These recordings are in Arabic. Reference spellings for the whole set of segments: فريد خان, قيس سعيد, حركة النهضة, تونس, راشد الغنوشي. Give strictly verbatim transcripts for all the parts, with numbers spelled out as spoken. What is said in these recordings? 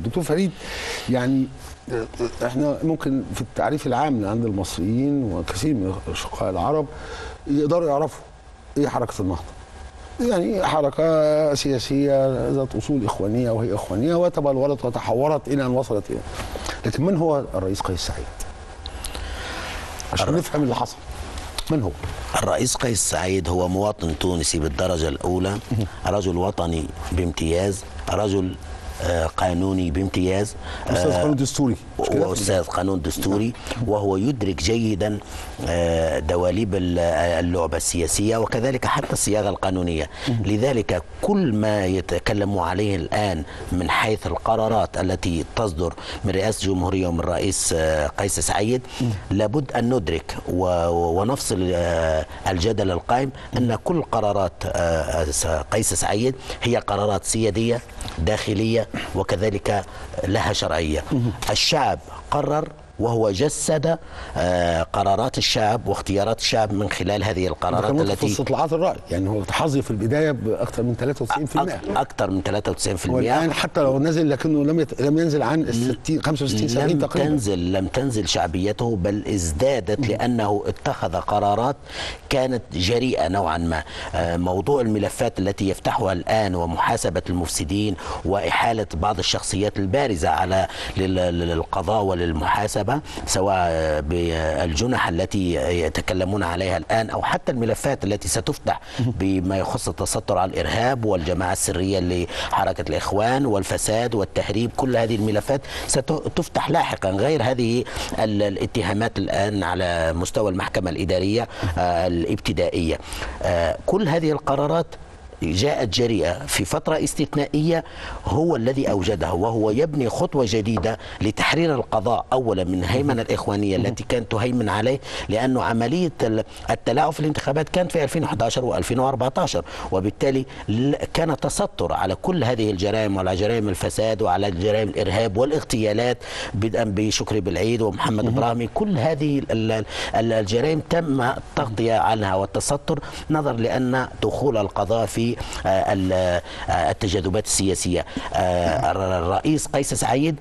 دكتور فريد، يعني احنا ممكن في التعريف العام عند المصريين وكثير من اشقاء العرب يقدروا يعرفوا ايه حركه النهضه. يعني حركه سياسيه ذات اصول اخوانيه وهي اخوانيه وتبلورت وتحورت الى ان وصلت الى. لكن من هو الرئيس قيس سعيد؟ عشان نفهم اللي حصل. من هو؟ الرئيس قيس سعيد هو مواطن تونسي بالدرجه الاولى، رجل وطني بامتياز، رجل قانوني بامتياز، أستاذ قانون دستوري وأستاذ قانون دستوري، وهو يدرك جيدا دواليب اللعبة السياسية وكذلك حتى الصياغة القانونية. لذلك كل ما يتكلم عليه الآن من حيث القرارات التي تصدر من رئاسة الجمهورية ومن رئيس قيس سعيد لابد أن ندرك ونفصل الجدل القائم أن كل قرارات قيس سعيد هي قرارات سيادية داخلية وكذلك لها شرعية. الشعب قرر وهو جسد قرارات الشعب واختيارات الشعب من خلال هذه القرارات التي استطلاعات الرأي. يعني هو حظي في البداية بأكثر من ثلاثة وتسعين بالمئة، أكثر من ثلاثة وتسعين بالمئة، والآن حتى لو نزل لكنه لم يت... لم ينزل عن ستين خمسة وستين سبعين تقريبا. لم تنزل لم تنزل شعبيته بل ازدادت لأنه اتخذ قرارات كانت جريئة نوعا ما. موضوع الملفات التي يفتحها الآن ومحاسبة المفسدين وإحالة بعض الشخصيات البارزة على للقضاء وللمحاسبة سواء بالجنح التي يتكلمون عليها الآن أو حتى الملفات التي ستفتح بما يخص التستر على الإرهاب والجماعة السرية لحركة الإخوان والفساد والتهريب، كل هذه الملفات ستفتح لاحقا غير هذه الاتهامات الآن على مستوى المحكمة الإدارية الابتدائية. كل هذه القرارات جاءت جريئة في فترة استثنائية هو الذي أوجدها، وهو يبني خطوة جديدة لتحرير القضاء أولا من هيمنة الإخوانية التي كانت تهيمن عليه، لأنه عملية التلاعب في الانتخابات كانت في ألفين وأحد عشر وألفين وأربعة عشر، وبالتالي كان تستر على كل هذه الجرائم وعلى جرائم الفساد وعلى جرائم الإرهاب والاغتيالات بدءا بشكري بالعيد ومحمد إبراهيمي. كل هذه الجرائم تم التغطية عنها والتستر نظر لأن دخول القضاء في التجاذبات السياسية. الرئيس قيس سعيد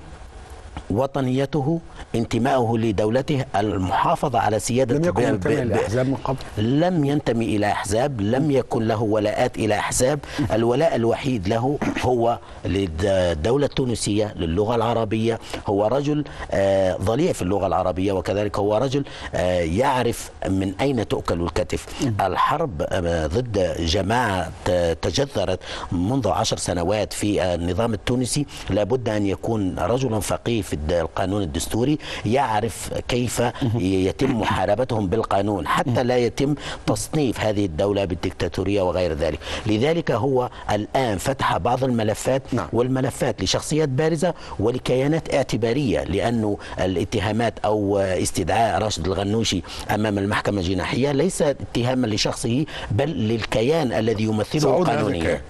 وطنيته انتمائه لدولته المحافظة على سيادة لم يكن ب... ب... الأحزاب من قبل، لم ينتمي إلى أحزاب، لم يكن له ولاءات إلى أحزاب، الولاء الوحيد له هو للدولة التونسية للغة العربية. هو رجل آه ضليع في اللغة العربية وكذلك هو رجل آه يعرف من أين تؤكل الكتف. الحرب آه ضد جماعة تجذرت منذ عشر سنوات في آه النظام التونسي لابد أن يكون رجلا فقيه في القانون الدستوري يعرف كيف يتم محاربتهم بالقانون حتى لا يتم تصنيف هذه الدولة بالدكتاتورية وغير ذلك. لذلك هو الآن فتح بعض الملفات والملفات لشخصيات بارزة ولكيانات اعتبارية، لأنه الاتهامات أو استدعاء راشد الغنوشي أمام المحكمة الجناحية ليس اتهاما لشخصه بل للكيان الذي يمثله قانونيا.